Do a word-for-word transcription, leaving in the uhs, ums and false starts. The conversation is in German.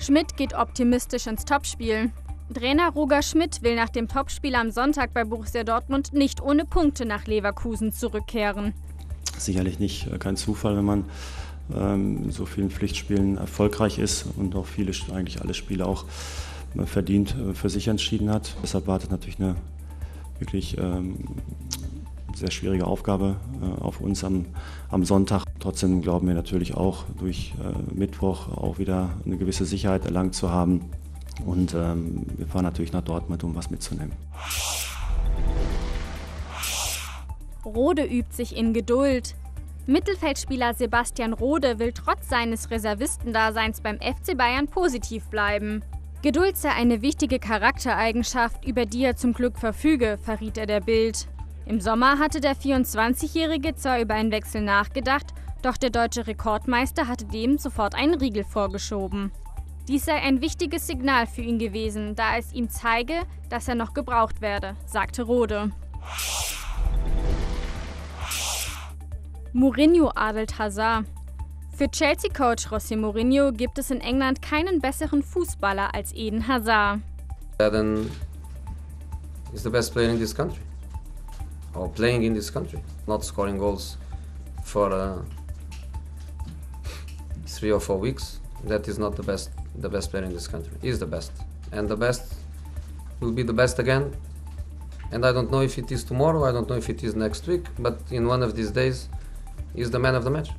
Schmidt geht optimistisch ins Topspiel. Trainer Roger Schmidt will nach dem Topspiel am Sonntag bei Borussia Dortmund nicht ohne Punkte nach Leverkusen zurückkehren. Sicherlich nicht. Kein Zufall, wenn man ähm, in so vielen Pflichtspielen erfolgreich ist und auch viele, eigentlich alle Spiele auch verdient für sich entschieden hat. Deshalb wartet natürlich eine wirklich ähm, sehr schwierige Aufgabe äh, auf uns am, am Sonntag. Trotzdem glauben wir natürlich auch, durch äh, Mittwoch auch wieder eine gewisse Sicherheit erlangt zu haben. Und ähm, wir fahren natürlich nach Dortmund, um was mitzunehmen. Rode übt sich in Geduld. Mittelfeldspieler Sebastian Rode will trotz seines Reservistendaseins beim F C Bayern positiv bleiben. Geduld sei eine wichtige Charaktereigenschaft, über die er zum Glück verfüge, verriet er der BILD. Im Sommer hatte der vierundzwanzigjährige zwar über einen Wechsel nachgedacht, doch der deutsche Rekordmeister hatte dem sofort einen Riegel vorgeschoben. Dies sei ein wichtiges Signal für ihn gewesen, da es ihm zeige, dass er noch gebraucht werde, sagte Rode. Mourinho adelt Hazard. Für Chelsea-Coach Rossi Mourinho gibt es in England keinen besseren Fußballer als Eden Hazard. Eden is the best player in this country, or playing in this country. Not scoring goals for uh, three or four weeks. That is not the best, the best player in this country. He is the best, and the best will be the best again. And I don't know if it is tomorrow. I don't know if it is next week. But in one of these days, he is the man of the match.